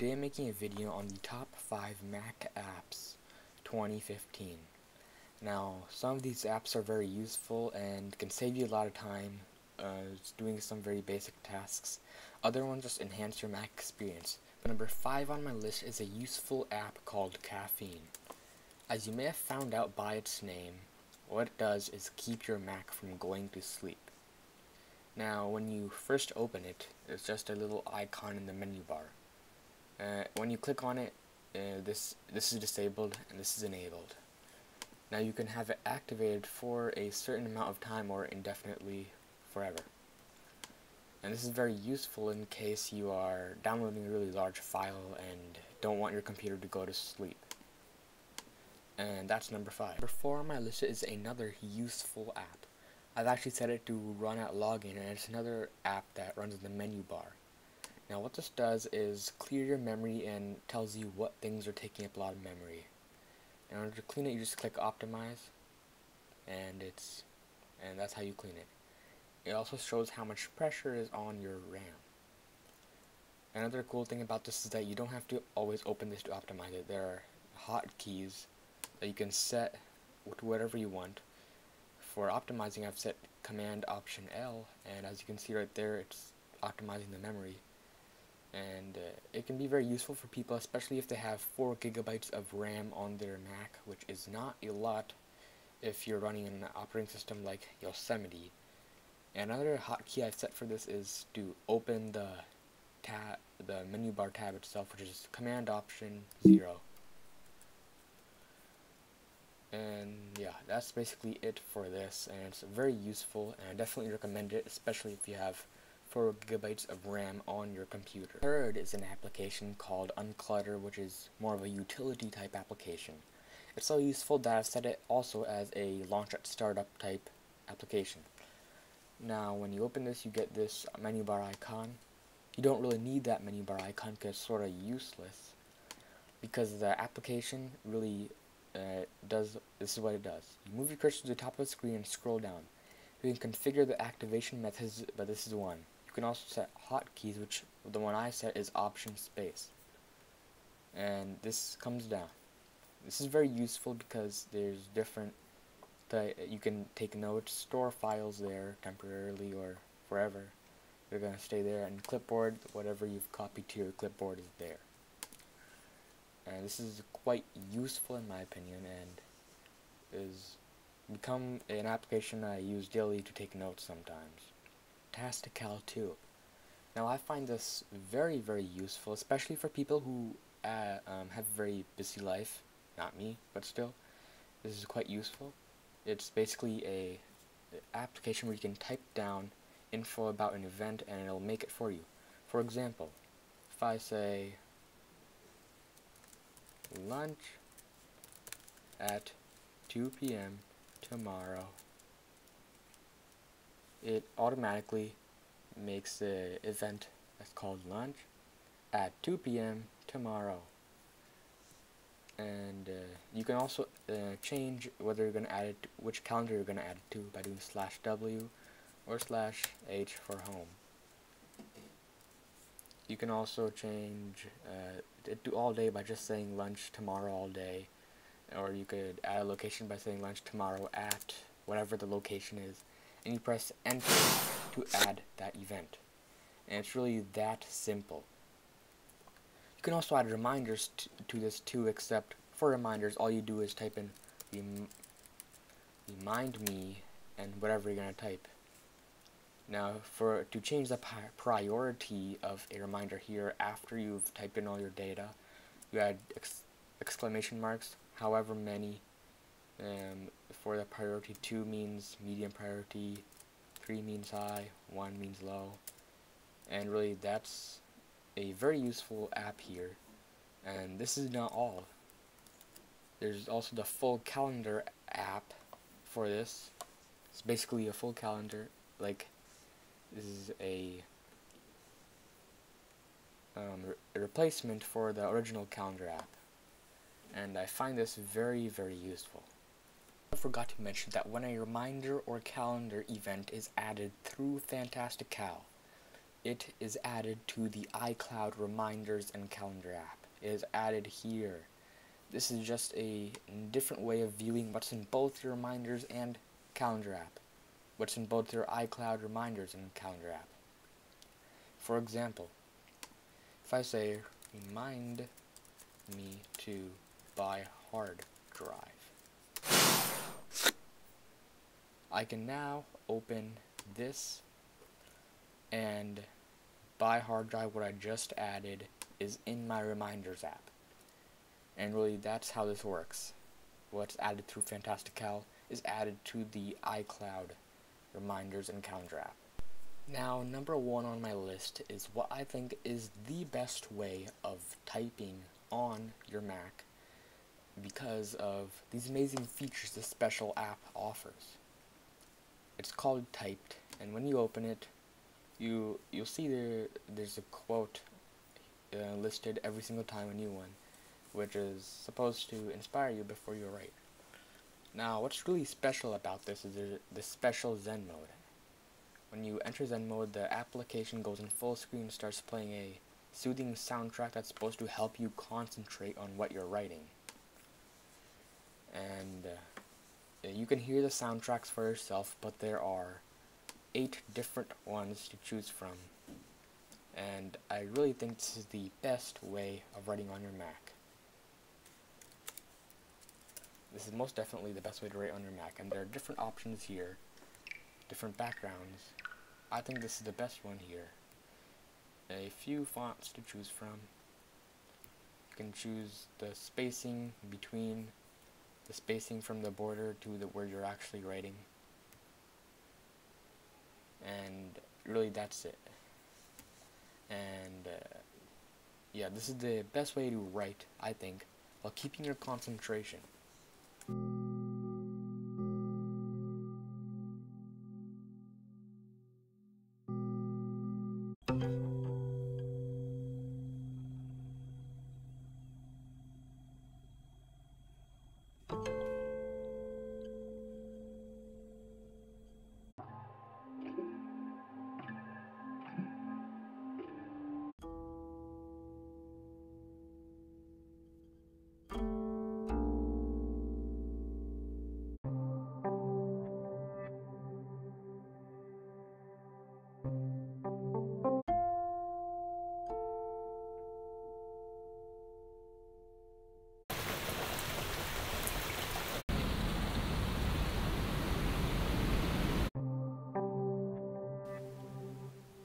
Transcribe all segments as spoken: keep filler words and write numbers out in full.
Today I'm making a video on the top five Mac apps twenty fifteen. Now, some of these apps are very useful and can save you a lot of time uh, doing some very basic tasks. Other ones just enhance your Mac experience. But number five on my list is a useful app called Caffeine. As you may have found out by its name, what it does is keep your Mac from going to sleep. Now, when you first open it, there's just a little icon in the menu bar. Uh, when you click on it, uh, this, this is disabled and this is enabled. Now you can have it activated for a certain amount of time or indefinitely forever. And this is very useful in case you are downloading a really large file and don't want your computer to go to sleep. And that's number five. Number four on my list is another useful app. I've actually set it to run at login, and it's another app that runs in the menu bar. Now what this does is clear your memory and tells you what things are taking up a lot of memory. In order to clean it, you just click optimize, and it's and that's how you clean it. It also shows how much pressure is on your RAM. Another cool thing about this is that you don't have to always open this to optimize it. There are hotkeys that you can set to whatever you want. For optimizing, I've set Command Option L, and as you can see right there, it's optimizing the memory. And uh, it can be very useful for people, especially if they have four gigabytes of RAM on their Mac, which is not a lot if you're running an operating system like Yosemite. Another hotkey I've set for this is to open the tab, the menu bar tab itself, which is Command Option zero. And yeah, that's basically it for this, and it's very useful, and I definitely recommend it, especially if you have four gigabytes of RAM on your computer. Third is an application called Unclutter, which is more of a utility type application. It's so useful that I've set it also as a launch at startup type application. Now when you open this, you get this menu bar icon. You don't really need that menu bar icon because it's sort of useless, because the application really uh, does, this is what it does. You move your cursor to the top of the screen and scroll down. You can configure the activation methods, but this is one. You can also set hotkeys, which the one I set is option space. And this comes down. This is very useful because there's different, you can take notes, store files there temporarily or forever. They're going to stay there, and clipboard, whatever you've copied to your clipboard is there. And this is quite useful in my opinion, and is become an application I use daily to take notes sometimes. Fantastical two. Now I find this very, very useful, especially for people who uh, um, have a very busy life. Not me, but still, this is quite useful. It's basically a application where you can type down info about an event and it'll make it for you. For example, if I say lunch at two p m tomorrow, it automatically makes the event that's called lunch at two p m tomorrow. And uh, you can also uh, change whether you're going to add it, to which calendar you're going to add it to, by doing slash W or slash H for home. You can also change uh, it to all day by just saying lunch tomorrow all day. Or you could add a location by saying lunch tomorrow at whatever the location is, and you press enter to add that event. And it's really that simple. You can also add reminders t to this too, except for reminders, all you do is type in rem remind me and whatever you're going to type. Now for to change the priority of a reminder here, after you've typed in all your data, you add ex exclamation marks, however many. Um, for the priority, two means medium priority, three means high, one means low. And really, that's a very useful app here. And this is not all. There's also the full calendar app for this. It's basically a full calendar. Like, this is a, um, re a replacement for the original calendar app. And I find this very, very useful. I forgot to mention that when a reminder or calendar event is added through Fantastical, It is added to the iCloud Reminders and Calendar app. It is added here. This is just a different way of viewing what's in both your Reminders and Calendar app. What's in both your iCloud Reminders and Calendar app. For example, if I say, remind me to buy hard drive, I can now open this and buy hard drive, what I just added, is in my Reminders app. And really, that's how this works. What's added through Fantastical is added to the iCloud Reminders and Calendar app. Now, number one on my list is what I think is the best way of typing on your Mac because of these amazing features this special app offers. It's called Typed, and when you open it, you, you'll see there there's a quote uh, listed every single time a new one, which is supposed to inspire you before you write. Now, what's really special about this is the special Zen mode. When you enter Zen mode, the application goes in full screen and starts playing a soothing soundtrack that's supposed to help you concentrate on what you're writing. And uh, you can hear the soundtracks for yourself, but there are eight different ones to choose from, and I really think this is the best way of writing on your Mac. This is most definitely the best way to write on your Mac, and there are different options here, different backgrounds. I think this is the best one here. A few fonts to choose from. You can choose the spacing between, the spacing from the border to the where you're actually writing. And really, that's it. And uh, yeah, this is the best way to write, I think, while keeping your concentration.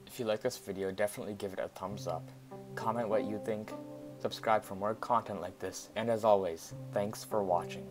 If you like this video, definitely give it a thumbs up, comment what you think, subscribe for more content like this, and as always, thanks for watching.